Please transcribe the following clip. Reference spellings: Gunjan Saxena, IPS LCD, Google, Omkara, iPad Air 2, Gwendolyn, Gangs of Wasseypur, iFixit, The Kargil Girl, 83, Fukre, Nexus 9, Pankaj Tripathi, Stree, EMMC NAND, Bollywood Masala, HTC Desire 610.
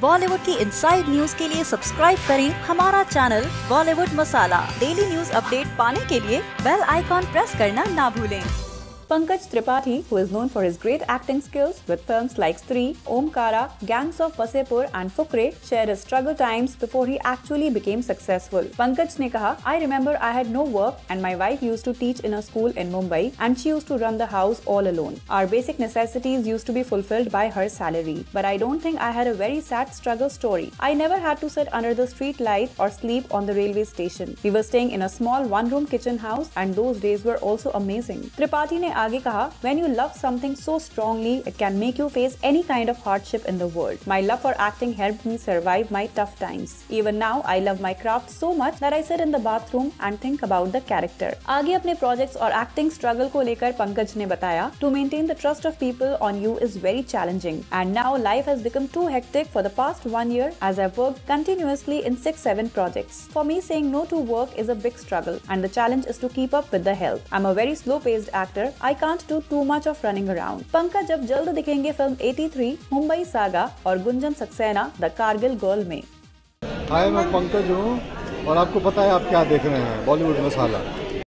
बॉलीवुड की inside news के लिए सब्सक्राइब करें हमारा channel Bollywood Masala. Daily news update पाने के लिए बेल आइकॉन प्रेस करना ना भूलें। Pankaj Tripathi, who is known for his great acting skills with films like Stree, Omkara, Gangs of Wasseypur and Fukre, shared his struggle times before he actually became successful. Pankaj ne kaha, "I remember I had no work and my wife used to teach in a school in Mumbai and she used to run the house all alone. Our basic necessities used to be fulfilled by her salary. But I don't think I had a very sad struggle story. I never had to sit under the street light or sleep on the railway station. We were staying in a small one-room kitchen house and those days were also amazing." Tripathi ne आगे कहा, "When you love something so strongly, it can make you face any kind of hardship in the world. My love for acting helped me survive my tough times. Even now, I love my craft so much that I sit in the bathroom and think about the character." आगे अपने projects और acting struggle को लेकर पंकज ने बताया, "To maintain the trust of people on you is very challenging, and now life has become too hectic for the past 1 year as I've worked continuously in 6-7 projects. For me, saying no to work is a big struggle, and the challenge is to keep up with the health. I'm a very slow-paced actor. I can't do too much of running around." Pankaj जब जल्द दिखेंगे film 83, Mumbai saga और Gunjan Saxena the Kargil girl में। Hi, मैं पंकज हूँ और आपको पता है आप क्या देख रहे हैं, बॉलीवुड मसाला।